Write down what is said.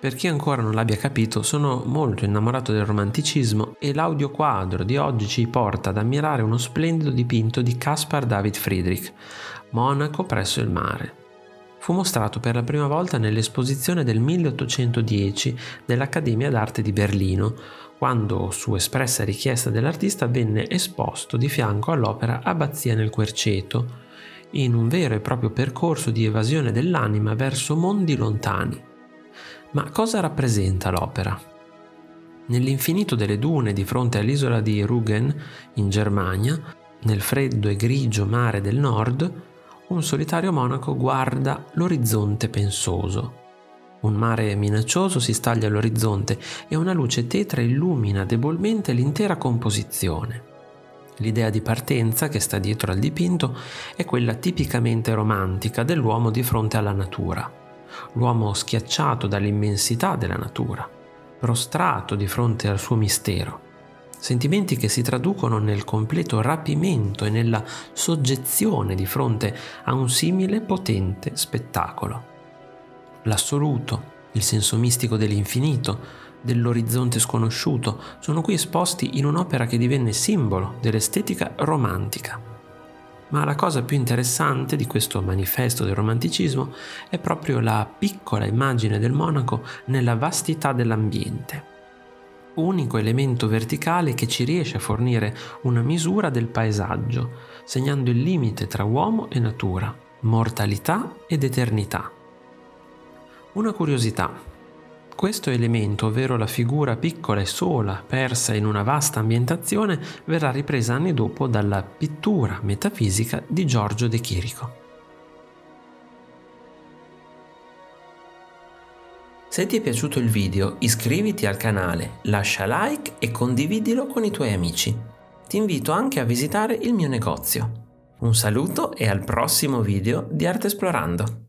Per chi ancora non l'abbia capito, sono molto innamorato del romanticismo e l'audio quadro di oggi ci porta ad ammirare uno splendido dipinto di Caspar David Friedrich, Monaco presso il mare. Fu mostrato per la prima volta nell'esposizione del 1810 dell'Accademia d'Arte di Berlino, quando, su espressa richiesta dell'artista, venne esposto di fianco all'opera Abbazia nel Querceto, in un vero e proprio percorso di evasione dell'anima verso mondi lontani. Ma cosa rappresenta l'opera? Nell'infinito delle dune di fronte all'isola di Rügen, in Germania, nel freddo e grigio mare del nord, un solitario monaco guarda l'orizzonte pensoso. Un mare minaccioso si staglia all'orizzonte e una luce tetra illumina debolmente l'intera composizione. L'idea di partenza che sta dietro al dipinto è quella tipicamente romantica dell'uomo di fronte alla natura. L'uomo schiacciato dall'immensità della natura, prostrato di fronte al suo mistero. Sentimenti che si traducono nel completo rapimento e nella soggezione di fronte a un simile potente spettacolo. L'assoluto, il senso mistico dell'infinito, dell'orizzonte sconosciuto, sono qui esposti in un'opera che divenne simbolo dell'estetica romantica. Ma la cosa più interessante di questo manifesto del romanticismo è proprio la piccola immagine del monaco nella vastità dell'ambiente, unico elemento verticale che ci riesce a fornire una misura del paesaggio, segnando il limite tra uomo e natura, mortalità ed eternità. Una curiosità. Questo elemento, ovvero la figura piccola e sola, persa in una vasta ambientazione, verrà ripresa anni dopo dalla pittura metafisica di Giorgio De Chirico. Se ti è piaciuto il video, iscriviti al canale, lascia like e condividilo con i tuoi amici. Ti invito anche a visitare il mio negozio. Un saluto e al prossimo video di Artesplorando!